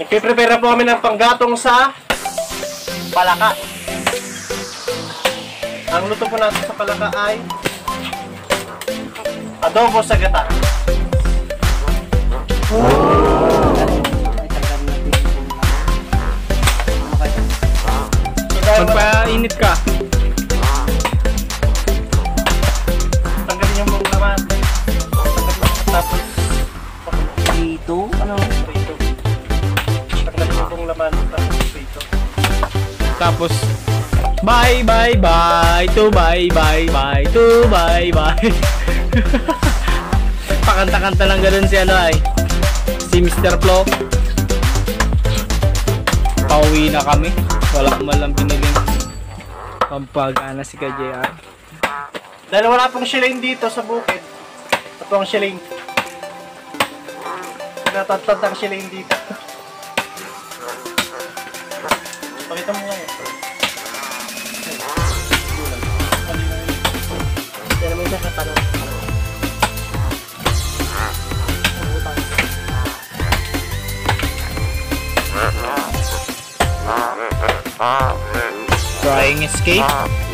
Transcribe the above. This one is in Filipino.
Nagpiprepare na po kami ng panggatong sa palaka. Ang luto po natin sa palaka ay adobo sa gata. Magpainit ka. Tanggalin yung mong laman. Tapos ito, ano? Ito. Tanggalin yung mong laman. Tapos ito. Tapos bye bye bye to bye bye bye to bye bye. Pakanta-kanta lang ganun si ano ay si Mr. Flo. Pauwi na kami. Wala ko malang piniling pampagana si KJR. Dahil wala pong shilling dito sa bukid. Ito ang shilling. Natatad ang shilling dito. Pakita mo nga yun. Hindi naman yung nakatanong. Flying escape.